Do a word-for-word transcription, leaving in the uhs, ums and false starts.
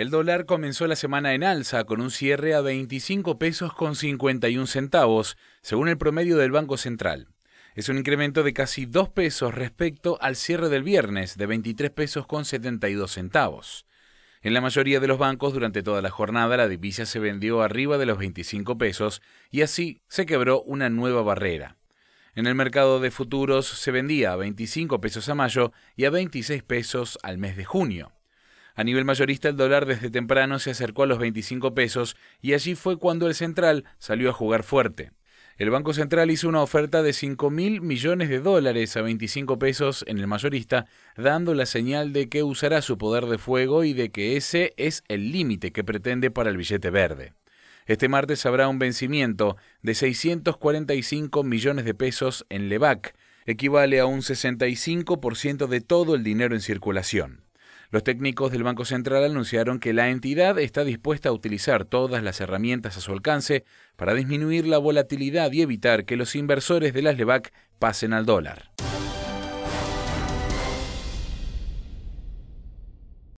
El dólar comenzó la semana en alza, con un cierre a veinticinco pesos con cincuenta y un centavos, según el promedio del Banco Central. Es un incremento de casi dos pesos respecto al cierre del viernes, de veintitrés pesos con setenta y dos centavos. En la mayoría de los bancos, durante toda la jornada, la divisa se vendió arriba de los veinticinco pesos y así se quebró una nueva barrera. En el mercado de futuros se vendía a veinticinco pesos a mayo y a veintiséis pesos al mes de junio. A nivel mayorista, el dólar desde temprano se acercó a los veinticinco pesos y allí fue cuando el central salió a jugar fuerte. El Banco Central hizo una oferta de cinco mil millones de dólares a veinticinco pesos en el mayorista, dando la señal de que usará su poder de fuego y de que ese es el límite que pretende para el billete verde. Este martes habrá un vencimiento de seiscientos cuarenta y cinco millones de pesos en LEBAC, equivale a un sesenta y cinco por ciento de todo el dinero en circulación. Los técnicos del Banco Central anunciaron que la entidad está dispuesta a utilizar todas las herramientas a su alcance para disminuir la volatilidad y evitar que los inversores de las LEBAC pasen al dólar.